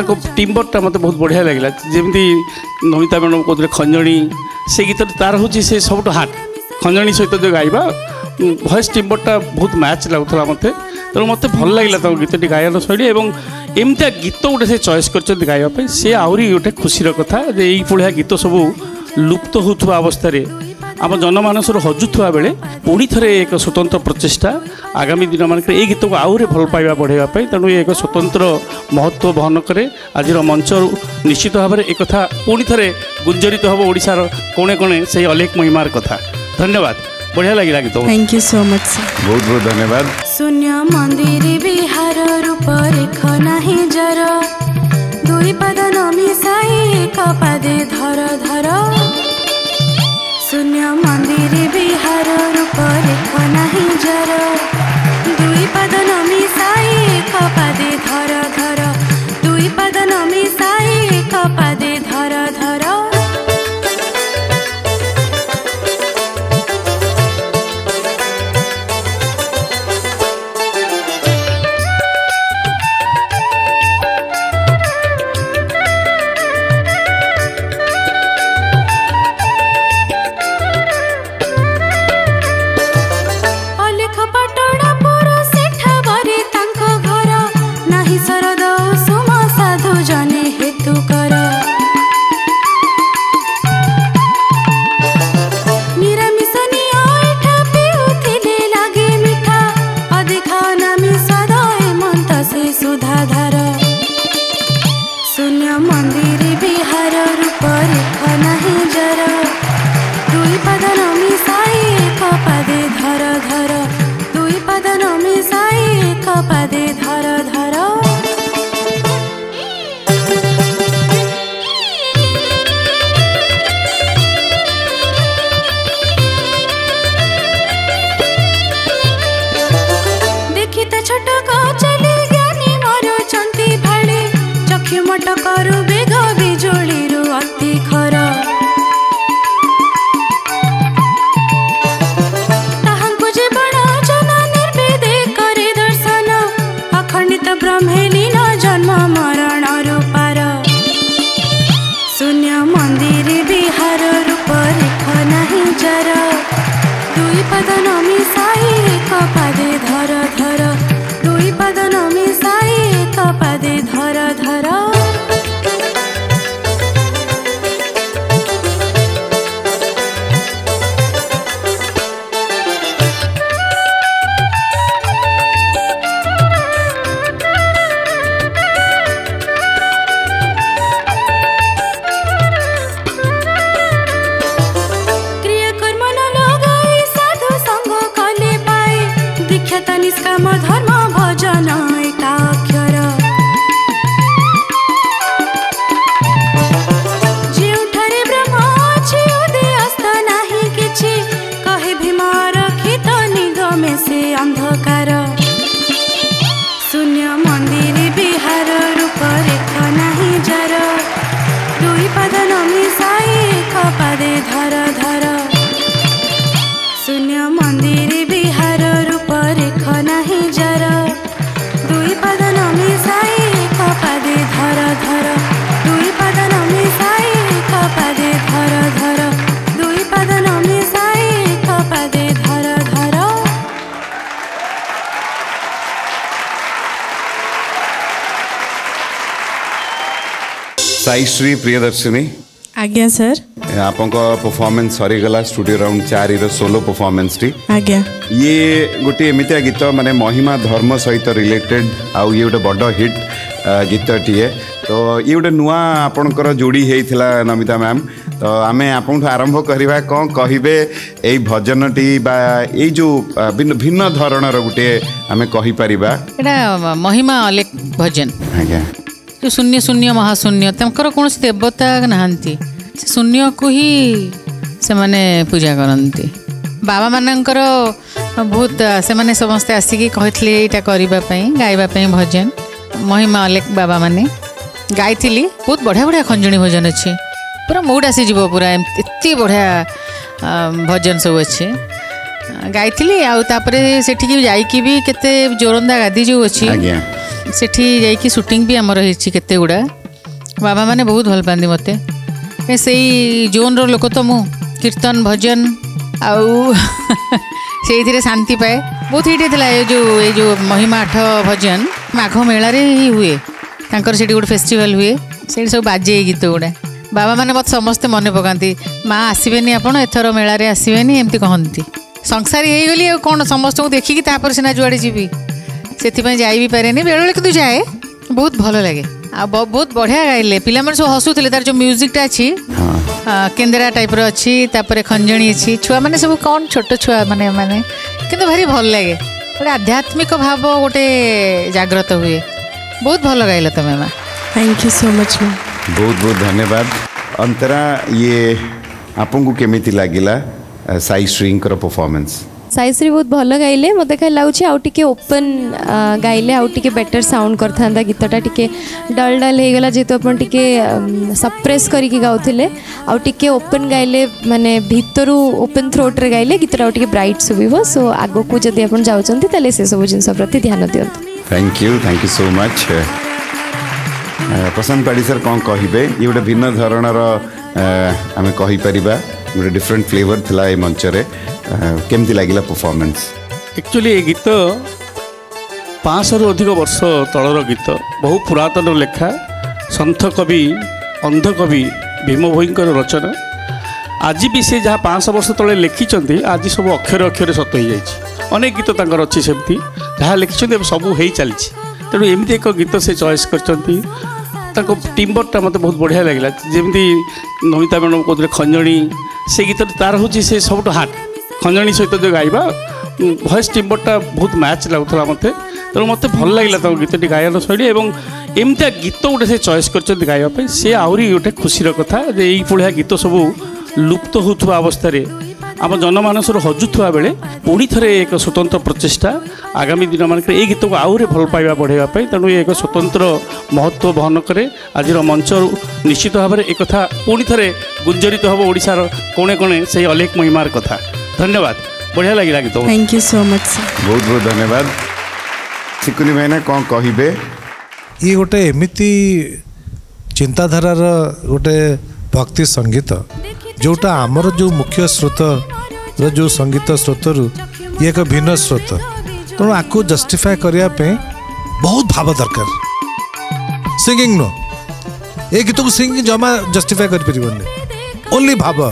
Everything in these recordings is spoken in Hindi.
टीम वर्कटा मत बहुत बढ़िया लगे जमी नमिता मैडम कहते खंजणी से गीत तार हूँ से सब हाट खंजणी सहित जो गाइबा भएस टीम वर्कटा बहुत मैच लगुला मत तेणु मत भल लगे गीतटी गायन शैली और एमती गीत गोटे से चॉइस कर गाइवाई सी आहरी गोटे खुशीर कथा ये गीत सबू लुप्त होता अवस्था आम जनमानस हजुवा बेले पुणी थे एक स्वतंत्र प्रचेषा आगामी दिन मानक ये गीत को आहरी भल पाइबा बढ़ावाप तेणु एक स्वतंत्र महत्व बहन कै आज मंच निश्चित भाव में एक पुणी थे गुंजरित हम ओडार कोणे कोणे से अलेख महिमार कथा धन्यवाद बढ़िया लगे गीत थैंक यू सो मच बहुत बहुत धन्यवाद। शून्य मंदिर विहार रूप रेख नाही जर दुई पद नमिसाई एक पादे धर धर शून्य मंदिर विहार रूप रेख नाही जर दुई पद नमिसाई एक पादे धर धर दुई पद नमिसाई एक पादे धर धर साईश्री प्रियदर्शिनी आज्ञा सर आपन को परफॉर्मेंस सरी गला स्टूडियो राउंड 4 रो सोलो परफॉर्मेंस टी आज्ञा ये गोटे एमितिया गीत माने महिमा धर्म सहित रिलेटेड आउ ये गोटे बड़ हिट गीत टी है तो ये गोटे नुआ आपन कर जोड़ी हेइथिला नमिता मैम तो आमे आपन आरंभ करबा कोन कहिबे एई भजन टी बा एई जो भिन्न भिन्न धरण रो गोटे आमे कहि परिबा एटा महिमा अलेख भजन आज्ञा जो शून्य शून्य महाशून्य तमकर कौन देवता नहांती शून्य को ही से माने पूजा करती बाबा मानकर बहुत से माने समस्ते आसिकी कहते यहाँ करने गायबापी भजन महिमा अलेख बाबा माने गाई थी बहुत बढ़िया बढ़िया खंजणी भजन अच्छे पूरा मूड आसीज पूरा एत बढ़िया भजन सब अच्छे गाई थी आउे सेठिकी जाइकी भी केते जोरंदा गादी जो अच्छी सेठी जाइकी शूटिंग भी आमर होते गुड़ा बाबा माने बहुत भल पाती मते से जोन रो लोक तो मु कीर्तन भजन आउ से शांति पाए बहुत हिट होता है ये जो महिमा आठ भजन माघ मेल हुए तांकर से गोटे फेस्टिवल हुए से सब बाजे गीत गुड़ा बाबा माने मत समस्ते मन पकाती माँ आसबेनि आपड़ एथर मेल आसबेनि एमती कहती संसारी हो गली आ कौन समस्त को देखिकी सीना जुआड़े जीवी से जाए पारे नहीं बेले कि जाए बहुत भल लगे आ बहुत बढ़िया गाइले पिला सब हसुले तार जो म्यूजिकटा अच्छी केंद्रा टाइप अच्छी तापर खंजणी अच्छी छुआ मैंने सब कौन छोट छुआ मैंने मैंने कि भारी भल लगे गोटे आध्यात्मिक भाव गोटे जाग्रत हुए बहुत भल गाइल तुम्हें माँ thank you so much ma'am बहुत बहुत धन्यवाद अंतरा ये आपको केमिति लागिला साईश्री परफॉर्मेंस साईश्री बहुत भल गाइले मत खाली लगुच ओपन गाइले आउटे बेटर साउंड करता गीतटा टी डल डल हो गला जेहेतु अपन टे सप्रेस करके गाँवते आउटे ओपन गाइले माने भीतर ओपन थ्रोट्रे गाइले गीतटा टे ब्राइट शुभ सो आग को जब आप जाऊँ से सब जिन प्रति ध्यान दिखाँ thank you so much Prashant Padhi sir कौन कहे ये गोटे भिन्न धरणर आम कहीपर गोटे डिफरेन्ट फ्लेवर था ये मंच केमती लगे परफॉर्मेंस एक्चुअली ये गीत 500 अधिक वर्ष तलर गीत बहु पुरातन लेखा संत कवि अंध कवि भीमभोई रचना आज भी से जहाँ 500 वर्ष तले लिखि आज सब अक्षर अक्षर सत हो जाए अनेक गीत अच्छी सेमती जहाँ लिखिं सबू हो चली तेणु एमती एक गीत से चॉइस कर टिम्बरटा मत बहुत बढ़िया लगे जमी नमिता मैडम कहते खंजणी से गीत तार हूँ से सब हार्ट खंजणी सहित जो गाइबा भॉइस टिम्बरटा बहुत मैच लगुला मत तेणु मत भल लगे गीतटी गायन शैली और एमती गीत गोटे से चॉइस कर गाइबा से आहरी गोटे खुशीर कथा ये गीत सबू लुप्त होता अवस्था आम जनमानस हजुवा बेले पुणी थे एक स्वतंत्र प्रचेषा आगामी दिन मानक ये गीत को आहरी भल पाइबा बढ़ावाप तेणु एक स्वतंत्र महत्व बहन करे आज मंच निश्चित भाव में एक पुणी थे गुंजरित हम ओडार कोणे कोणे से अलेख महिमार कथा धन्यवाद बढ़िया लगे गीत थैंक यू सो मच बहुत बहुत धन्यवाद सिकुनी भाईना कौन कहे ये गोटे एमती चिंताधारार गोटे भक्ति संगीत जोटा आमर जो मुख्य स्रोतर जो संगीत स्रोतर ये एक भिन्न स्रोत तेणु आपको जस्टिफाए करने बहुत भाव दरकार सिंगिंग नो ये गीत को सिंगिंग जमा जस्टिफाए कर ओनली भाव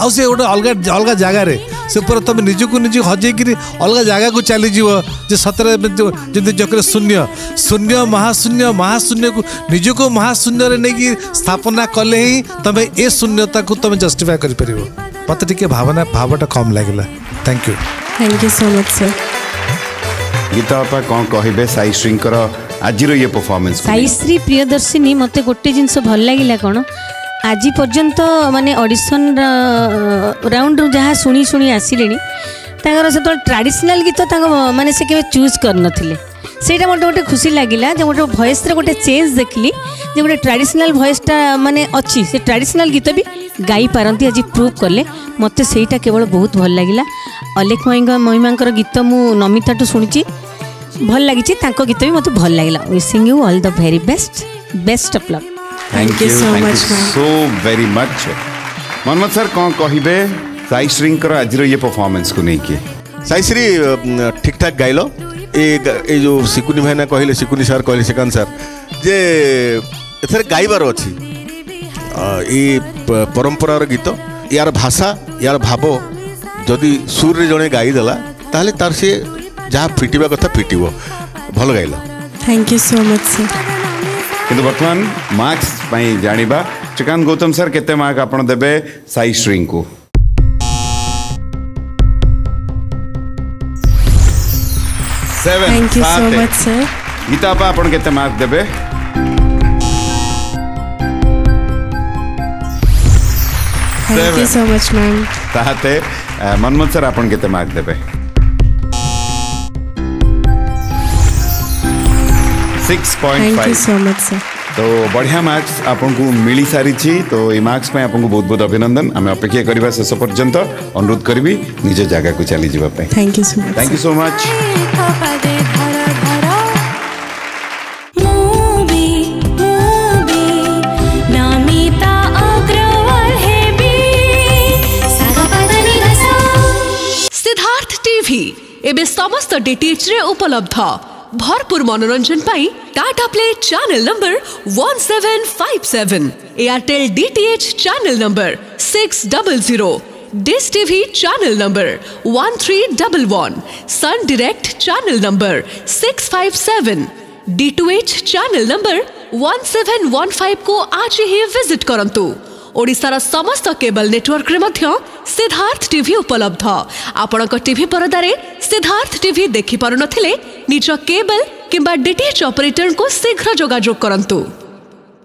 आउ से गोटे अलग अलग जगार से पूरा तुम निजक निज हजेकि अलग जगह को चलीजे सतरे जमी जगह शून्य शून्य महाशून्य महाशून्य को निजक महाशून्य नहीं स्थापना कले ही तुम ए शून्यता को तुम जस्टिफाए कर मत टे भावना भावटा कम लगे thank you so much sir Geeta बापा कौन कहे साईश्री आज ये परफॉर्मेंस साईश्री प्रियदर्शिनी मत गोटे जिनस भल लगे कौन आज पर्यंत माने ऑडिशन राउंड जहाँ शुणी शुणी आसिले से ट्रेडिशनल गीत माने से केवे चूज करन थिले सेटा मोटे मोटे खुशी लागिला जे मोटे वॉइस रे गोटे चेंज देखली जे गोटे ट्रेडिशनल वॉइसटा माने अच्छी से ट्रेडिशनल गीत भी गाई पारंती आज प्रूव करले मते सेटा केवल बहुत भल लागिला अलेख महिमांकर गीत मु नमिता टू सुनिची भल लागिची तांको गीत भी मते भल लागिला wishing you all the very best best of luck thank you so very much Manmohan sir कौन कहे साईश्री आज ये परफॉर्मेंस को लेकिन साईश्री ठीक ठाक गाइल ये जो सिकुनी भाईना कहले सिकुनी सर कहले श्रीकांत सर जे एथर गाइबार अच्छी ये परंपरार गीत यार भाषा यार भाव जदि सुर्रे जड़े गाईदेला ताहले तार से जहाँ फिटिबा कथा फिटिबो भल गाइल thank you so much sir किंतु बर्तमान मार्क्स जानिबा श्रीकांत गौतम सर केते मार्क आपण देबे साईश्री को thank you so much sir Geeta बा आपण केते मार्क देबे thank you so much ma'am ताते मनमोहन सर आपण केते मार्क देबे thank you so much sir तो बढ़िया मार्क्स आपको मिली सारी तो ये मार्क्स पे आपको बहुत बहुत अभिनंदन आम अपेक्षा करवा शेष पर्यंत अनुरोध करी निज जगह को चली जावाई थैंक यू सो मच एबे समस्त डीटीएच रे उपलब्ध भरपूर मनोरंजन पाई Tata play channel number 1757, Airtel DTH channel number 600, Dish TV channel number 1311, Sun Direct channel number 657, D2H channel number 1715 को आज ही विजिट करंतु। ओडिशार समस्त केबल नेटवर्क रे मध्य सिद्धार्थ टीवी उपलब्ध। आपणक टीवी परदारे सिद्धार्थ टीवी देखि पारु नथिले निज केबल किंबा डीटीएच ऑपरेटर को शीघ्र जोगाजोग करंतु।